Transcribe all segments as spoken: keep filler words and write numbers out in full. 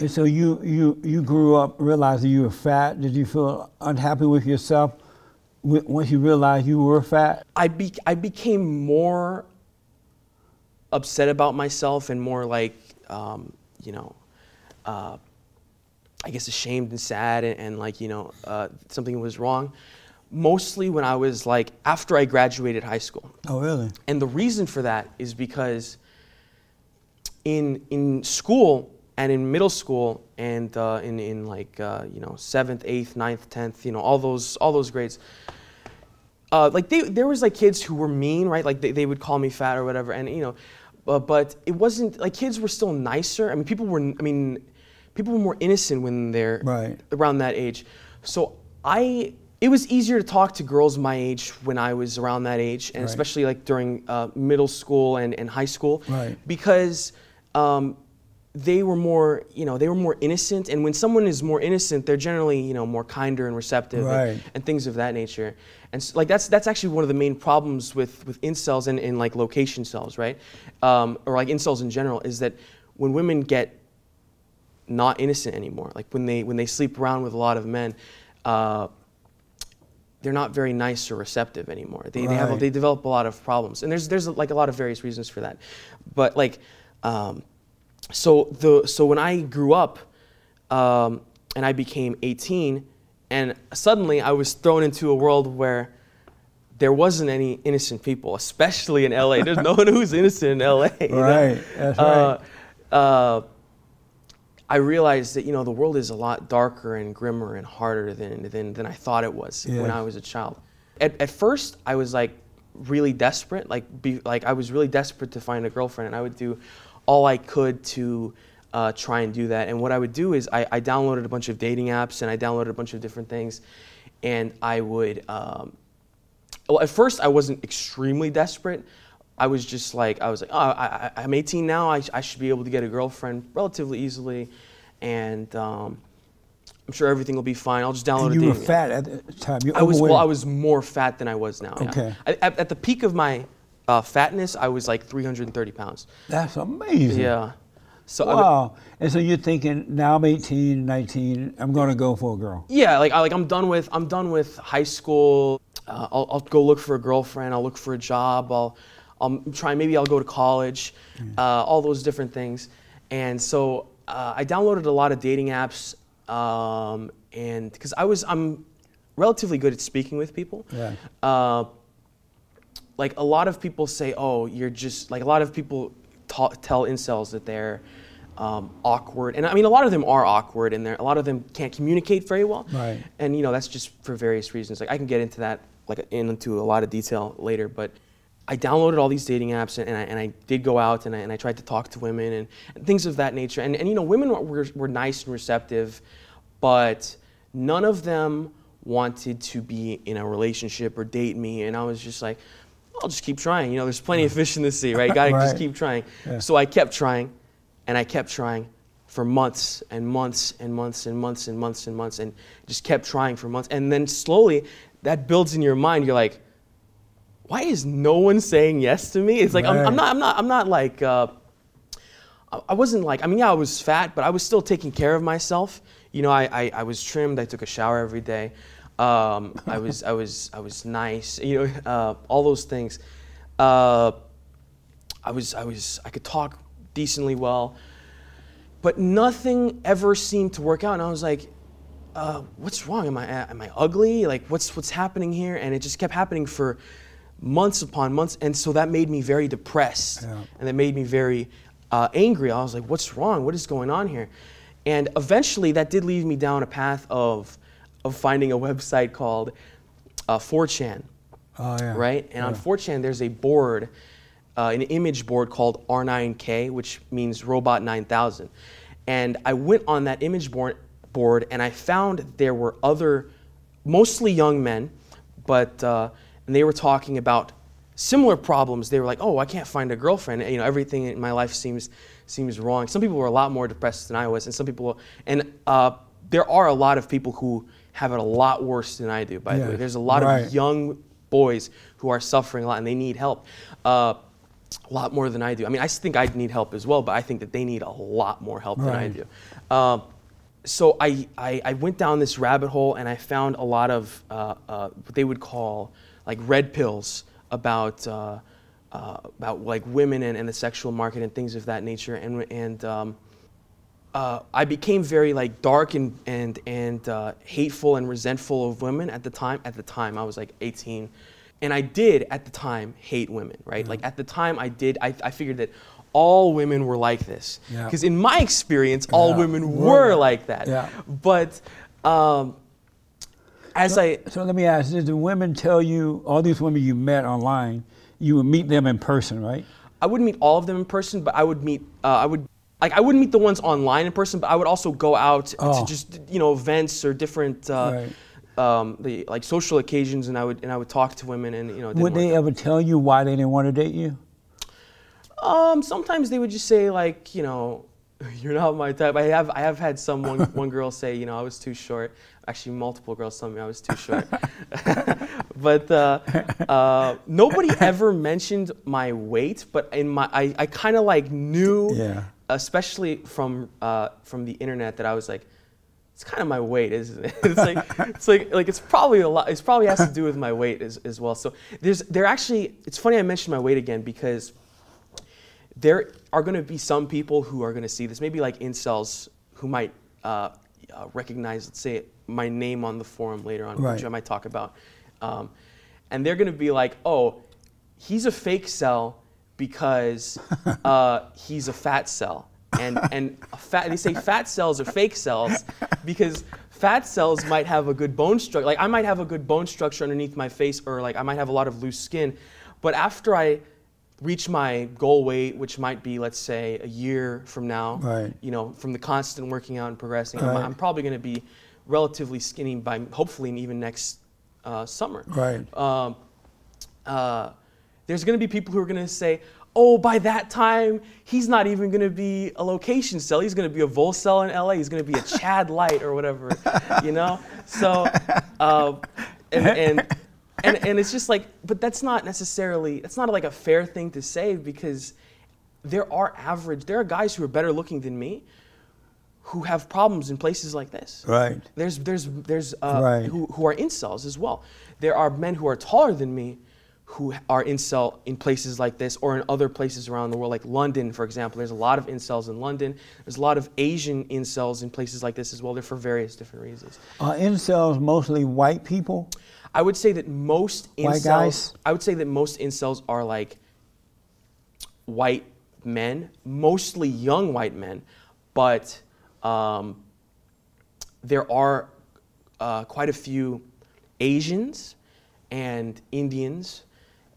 And so you, you, you grew up realizing you were fat. Did you feel unhappy with yourself once you realized you were fat? I, be I became more upset about myself and more like, um, you know, uh, I guess ashamed and sad and, and like, you know, uh, something was wrong. Mostly when I was like, after I graduated high school. Oh, really? And the reason for that is because in, in school and in middle school and uh, in, in like, uh, you know, seventh, eighth, ninth, tenth, you know, all those, all those grades, uh, like they, there was like kids who were mean, right? Like they, they would call me fat or whatever. And, you know, uh, but it wasn't like kids were still nicer. I mean, people were, I mean, people were more innocent when they're right around that age. So I, it was easier to talk to girls my age when I was around that age, and right. especially like during uh, middle school and, and high school, right. because um, they were more, you know, they were more innocent. And when someone is more innocent, they're generally, you know, more kinder and receptive, right. and, and things of that nature. And so, like that's that's actually one of the main problems with with incels and, and like location cells, right, um, or like incels in general, is that when women get not innocent anymore, like when they when they sleep around with a lot of men. Uh, they're not very nice or receptive anymore. They, right. they, have, they develop a lot of problems. And there's, there's like a lot of various reasons for that. But like, um, so, the, so when I grew up um, and I became eighteen, and suddenly I was thrown into a world where there wasn't any innocent people, especially in L A. There's no one who's innocent in L A. Right, know? That's uh, right. Uh, I realized that, you know, the world is a lot darker and grimmer and harder than, than, than I thought it was yeah. when I was a child. At, at first, I was like really desperate, like, be, like I was really desperate to find a girlfriend, and I would do all I could to uh, try and do that. And what I would do is I, I downloaded a bunch of dating apps, and I downloaded a bunch of different things, and I would, um, well, at first I wasn't extremely desperate. I was just like, I was like, oh, I, I'm eighteen now, I, I should be able to get a girlfriend relatively easily, and um, I'm sure everything will be fine, I'll just download and a dating app. You were fat at the time, you were overweight. Well, I was more fat than I was now, okay. yeah. I, at, at the peak of my uh, fatness, I was like three hundred thirty pounds. That's amazing. Yeah. So wow. I, and so you're thinking, now I'm eighteen, nineteen, I'm gonna go for a girl. Yeah, like, I, like I'm done with, I'm done with high school, uh, I'll, I'll go look for a girlfriend, I'll look for a job, I'll, I'll try, maybe I'll go to college, uh, all those different things. And so uh, I downloaded a lot of dating apps, um, and because I was, I'm relatively good at speaking with people. Yeah. Uh, like a lot of people say, oh, you're just, like a lot of people talk, tell incels that they're um, awkward. And I mean, a lot of them are awkward, and a lot of them can't communicate very well. Right. And you know, that's just for various reasons. Like I can get into that, like into a lot of detail later, but I downloaded all these dating apps, and, and, I, and I did go out, and I, and I tried to talk to women, and, and things of that nature. And, and you know, women were, were nice and receptive, but none of them wanted to be in a relationship or date me. And I was just like, I'll just keep trying. You know, there's plenty of fish in the sea, right? Gotta right. just keep trying. Yeah. So I kept trying, and I kept trying for months and months and months and months and months and months, and just kept trying for months. And then slowly, that builds in your mind. You're like, why is no one saying yes to me? It's like, right. I'm, I'm not, I'm not, I'm not like, uh, I wasn't like, I mean, yeah, I was fat, but I was still taking care of myself. You know, I, I, I was trimmed. I took a shower every day. Um, I was, I was, I was nice, you know, uh, all those things. Uh, I was, I was, I could talk decently well, but nothing ever seemed to work out. And I was like, uh, what's wrong? Am I, am I ugly? Like what's, what's happening here? And it just kept happening for months upon months, and so that made me very depressed, yeah. and that made me very uh, angry. I was like, what's wrong? What is going on here? And eventually that did lead me down a path of, of finding a website called uh, four chan, oh, yeah. right? And yeah. on four chan there's a board, uh, an image board called R nine K, which means Robot nine thousand. And I went on that image board, board and I found there were other, mostly young men, but uh, and they were talking about similar problems. They were like, oh, I can't find a girlfriend. You know, everything in my life seems, seems wrong. Some people were a lot more depressed than I was, and some people, and uh, there are a lot of people who have it a lot worse than I do, by yeah. the way. There's a lot right. of young boys who are suffering a lot, and they need help. Uh, a lot more than I do. I mean, I think I need help as well, but I think that they need a lot more help right. than I do. Uh, so I, I, I went down this rabbit hole and I found a lot of uh, uh, what they would call like red pills about uh, uh, about like women and, and the sexual market and things of that nature. And and um, uh, I became very like dark and and and uh, hateful and resentful of women at the time. At the time, I was like eighteen. And I did, at the time, hate women, right? Mm-hmm. Like, at the time, I did, I, I figured that all women were like this. Because yeah. in my experience, all yeah. women were like that. Yeah. But um, as so, I... So let me ask, did the women tell you, all these women you met online, you would meet them in person, right? I wouldn't meet all of them in person, but I would meet, uh, I would, like, I wouldn't meet the ones online in person, but I would also go out oh. to just, you know, events or different... Uh, right. Um, the like social occasions, and I would and I would talk to women, and you know. Would they ever tell you why they didn't want to date you? Um, sometimes they would just say like, you know, you're not my type. I have I have had some one, one girl say, you know, I was too short. Actually, multiple girls told me I was too short. But uh, uh, nobody ever mentioned my weight. But in my I, I kind of like knew, yeah. especially from uh, from the internet, that I was like. It's kind of my weight, isn't it? It's like, it's like, like it's probably a lot. It's probably has to do with my weight as, as well. So there's, there actually. It's funny I mentioned my weight again because there are going to be some people who are going to see this. Maybe like incels who might uh, uh, recognize, let's say, my name on the forum later on, right. which I might talk about, um, and they're going to be like, "Oh, he's a fake cell because uh, he's a fat cell." And, and fat, they say fat cells are fake cells because fat cells might have a good bone structure. Like I might have a good bone structure underneath my face, or like I might have a lot of loose skin. But after I reach my goal weight, which might be, let's say, a year from now, right. you know, from the constant working out and progressing, right. I'm, I'm probably going to be relatively skinny by hopefully even next uh, summer. Right. Um, uh, there's going to be people who are going to say, oh, by that time, he's not even going to be a location cell. He's going to be a volcel in L A. He's going to be a Chad Light or whatever, you know? So, uh, and, and, and, and it's just like, but that's not necessarily, that's not like a fair thing to say because there are average, there are guys who are better looking than me who have problems in places like this. Right. There's, there's, there's, uh, right. who, who are incels as well. There are men who are taller than me who are incel in places like this or in other places around the world, like London, for example. There's a lot of incels in London. There's a lot of Asian incels in places like this as well. They're for various different reasons. Are incels mostly white people? I would say that most incels... White guys? I would say that most incels are like white men, mostly young white men, but um, there are uh, quite a few Asians and Indians.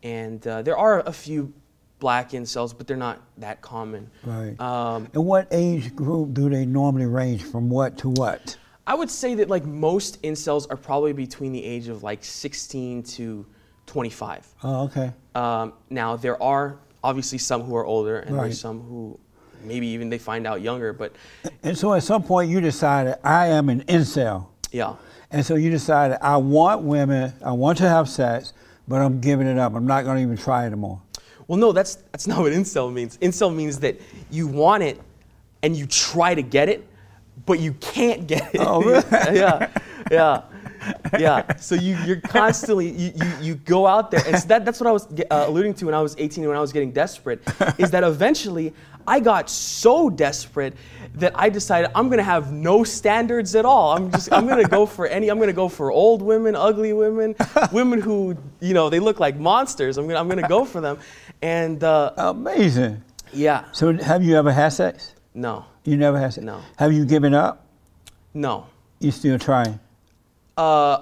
And uh, there are a few black incels, but they're not that common. Right. Um, and what age group do they normally range from what to what? I would say that like most incels are probably between the age of like sixteen to twenty-five. Oh, okay. Um, now there are obviously some who are older and right. there's some who maybe even they find out younger, but. And so at some point you decided I am an incel. Yeah. And so you decided I want women, I want to have sex, but I'm giving it up. I'm not going to even try it anymore. Well, no, that's that's not what incel means. Incel means that you want it and you try to get it, but you can't get it. Oh, really? yeah, yeah, yeah. So you you're constantly you you, you go out there, and so that that's what I was uh, alluding to when I was eighteen, when I was getting desperate, is that eventually I got so desperate that I decided I'm gonna have no standards at all. I'm just I'm gonna go for any. I'm gonna go for old women, ugly women, women who you know they look like monsters. I'm gonna I'm gonna go for them. And uh, amazing. Yeah. So have you ever had sex? No. You never had sex? No. Have you given up? No. You still trying? Uh,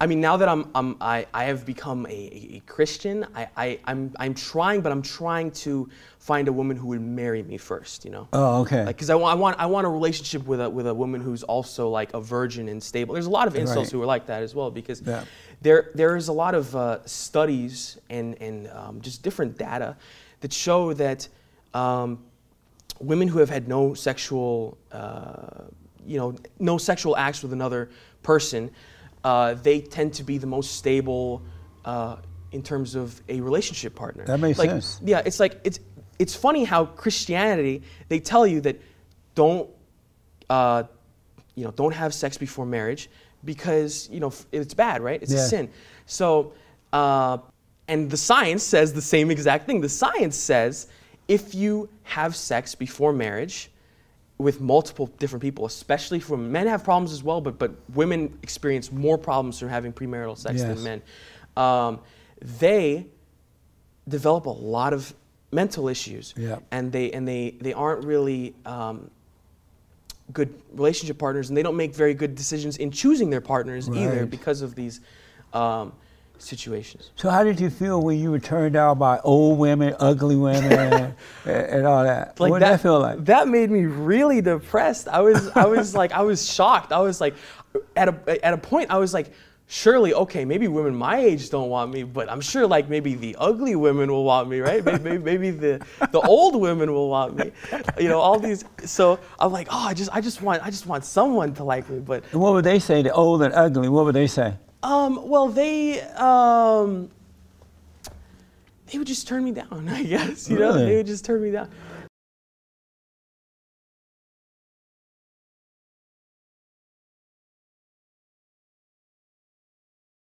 I mean, now that I'm I'm I I have become a, a Christian. I, I I'm I'm trying, but I'm trying to find a woman who would marry me first, you know? Oh, okay. Because like, I, I want I want a relationship with a, with a woman who's also like a virgin and stable. There's a lot of incels right. who are like that as well because yeah. there there is a lot of uh, studies and, and um, just different data that show that um, women who have had no sexual, uh, you know, no sexual acts with another person, uh, they tend to be the most stable uh, in terms of a relationship partner. That makes like, sense. Yeah, it's like, it's it's funny how Christianity, they tell you that don't, uh, you know, don't have sex before marriage because, you know, it's bad, right? It's yeah. a sin. So, uh, and the science says the same exact thing. The science says if you have sex before marriage with multiple different people, especially for men have problems as well, but, but women experience more problems from having premarital sex yes. than men. Um, they develop a lot of mental issues, yeah. and they and they they aren't really um, good relationship partners, and they don't make very good decisions in choosing their partners right. either because of these um, situations. So how did you feel when you were turned down by old women, ugly women, and, and all that? Like what did that, that feel like? That made me really depressed. I was I was like I was shocked. I was like at a at a point I was like, surely, okay, maybe women my age don't want me, but I'm sure like maybe the ugly women will want me, right? Maybe, maybe, maybe the the old women will want me, you know, all these. So I'm like, oh, I just, I just want, I just want someone to like me. But and what would they say? The old and ugly. What would they say? Um, well, they, um, they would just turn me down, I guess. You really? know, they would just turn me down.